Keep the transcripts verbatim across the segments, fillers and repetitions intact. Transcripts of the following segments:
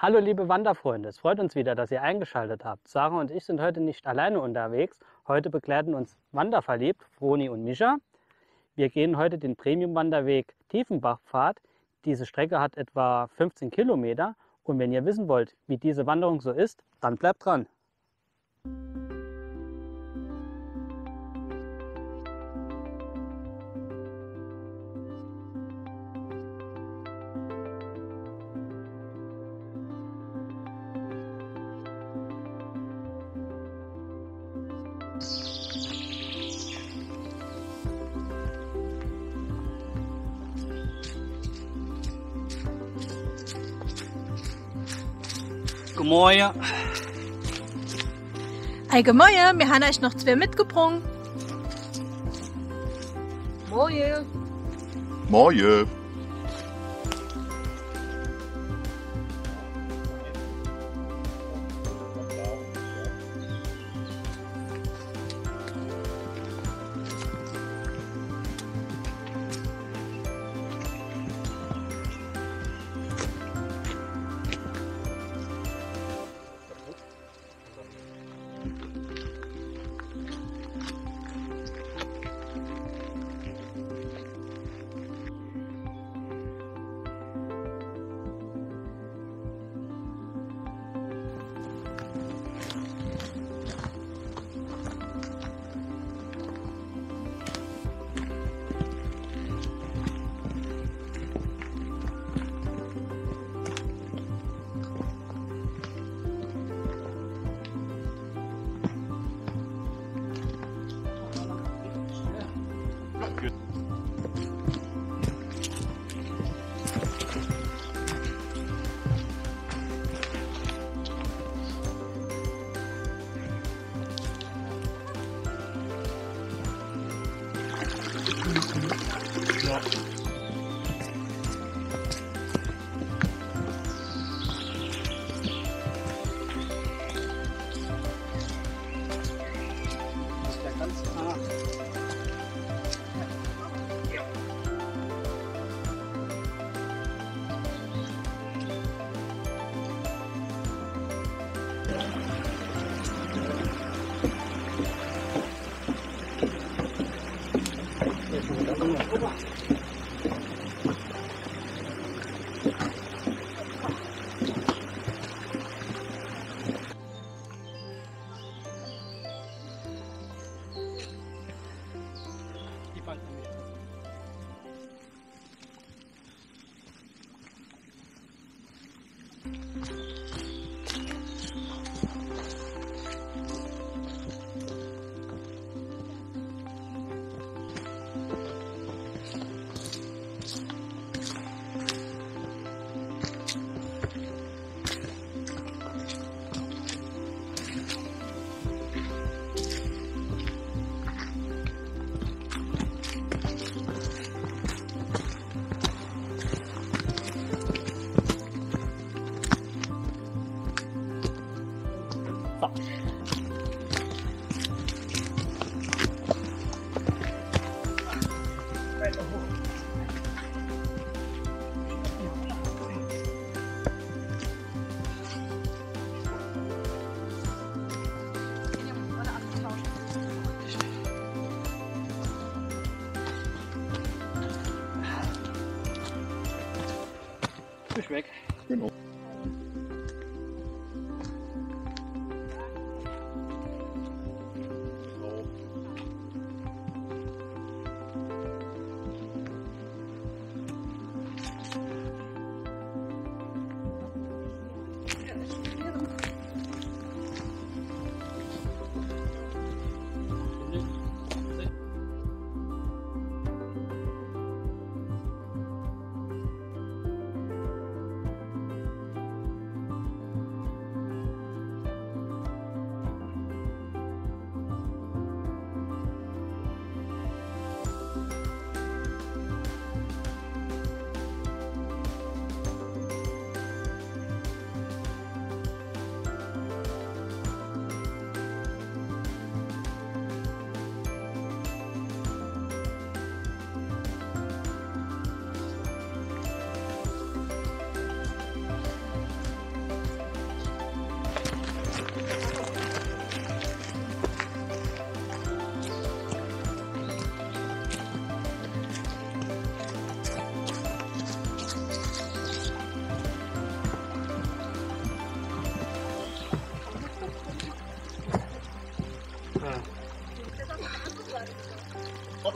Hallo liebe Wanderfreunde, es freut uns wieder, dass ihr eingeschaltet habt. Sarah und ich sind heute nicht alleine unterwegs. Heute begleiten uns Wanderverliebt, Froni und Mischa. Wir gehen heute den Premiumwanderweg Tiefenbach-Pfad. Diese Strecke hat etwa fünfzehn Kilometer. Und wenn ihr wissen wollt, wie diese Wanderung so ist, dann bleibt dran. Goedemorgen. Hey, goedemorgen, wir haben euch noch zwei mitgebracht. Morgen. Morgen. Weg. Genau.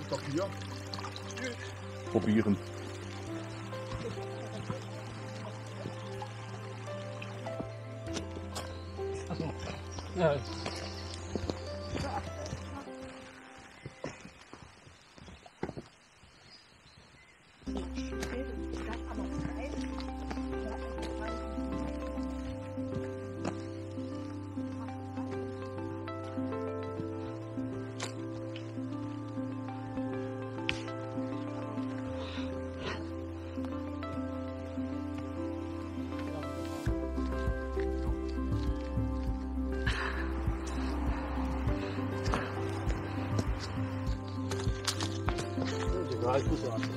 Ist doch hier. Probieren. Achso. Ja. Alles gut, alles gut.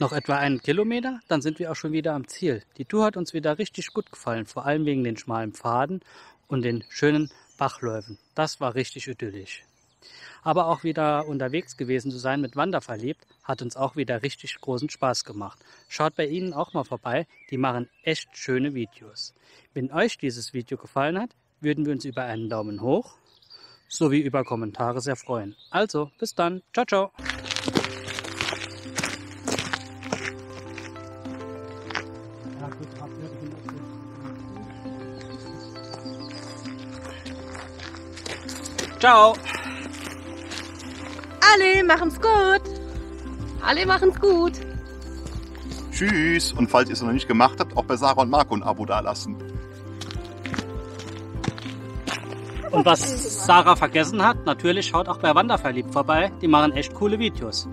Noch etwa einen Kilometer, dann sind wir auch schon wieder am Ziel. Die Tour hat uns wieder richtig gut gefallen, vor allem wegen den schmalen Pfaden und den schönen Bachläufen. Das war richtig idyllisch. Aber auch wieder unterwegs gewesen zu sein mit Wanderverliebt hat uns auch wieder richtig großen Spaß gemacht. Schaut bei ihnen auch mal vorbei, die machen echt schöne Videos. Wenn euch dieses Video gefallen hat, würden wir uns über einen Daumen hoch sowie über Kommentare sehr freuen. Also, bis dann. Ciao, ciao. Ciao. Alle machen's gut. Alle machen's gut. Tschüss. Und falls ihr es noch nicht gemacht habt, auch bei Sarah und Marco ein Abo dalassen. Und was Sarah vergessen hat, natürlich schaut auch bei Wanderverliebt vorbei. Die machen echt coole Videos.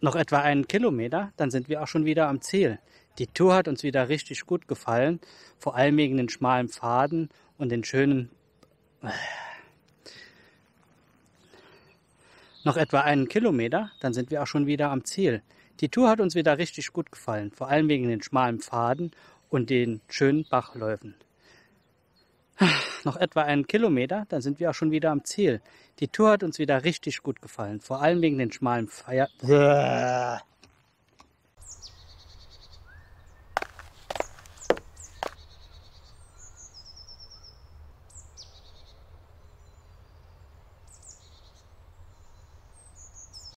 noch etwa einen Kilometer, dann sind wir auch schon wieder am Ziel. Die Tour hat uns wieder richtig gut gefallen, vor allem wegen den schmalen Pfaden und den schönen... Noch etwa einen Kilometer, dann sind wir auch schon wieder am Ziel. Die Tour hat uns wieder richtig gut gefallen, vor allem wegen den schmalen Pfaden und den schönen Bachläufen. Noch etwa einen Kilometer, dann sind wir auch schon wieder am Ziel. Die Tour hat uns wieder richtig gut gefallen, vor allem wegen den schmalen Pfaden.